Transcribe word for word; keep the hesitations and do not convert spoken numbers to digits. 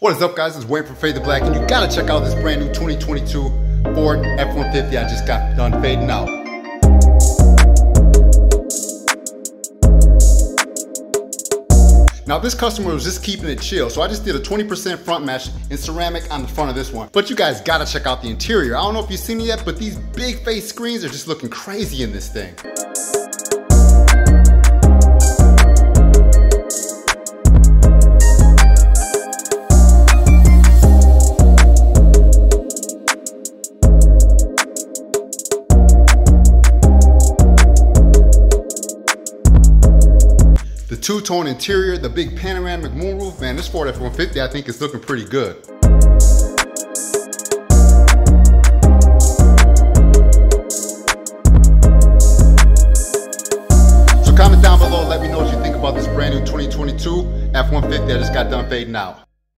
What is up, guys? It's Wayne from Fade to Black, and you gotta check out this brand new twenty twenty-two Ford F one fifty I just got done fading out. Now, this customer was just keeping it chill, so I just did a twenty percent front mesh in ceramic on the front of this one. But you guys gotta check out the interior. I don't know if you've seen it yet, but these big face screens are just looking crazy in this thing. The two-tone interior, the big panoramic moonroof, man, this Ford F one fifty, I think, is looking pretty good. So comment down below, let me know what you think about this brand new twenty twenty-two F one fifty I just got done fading out.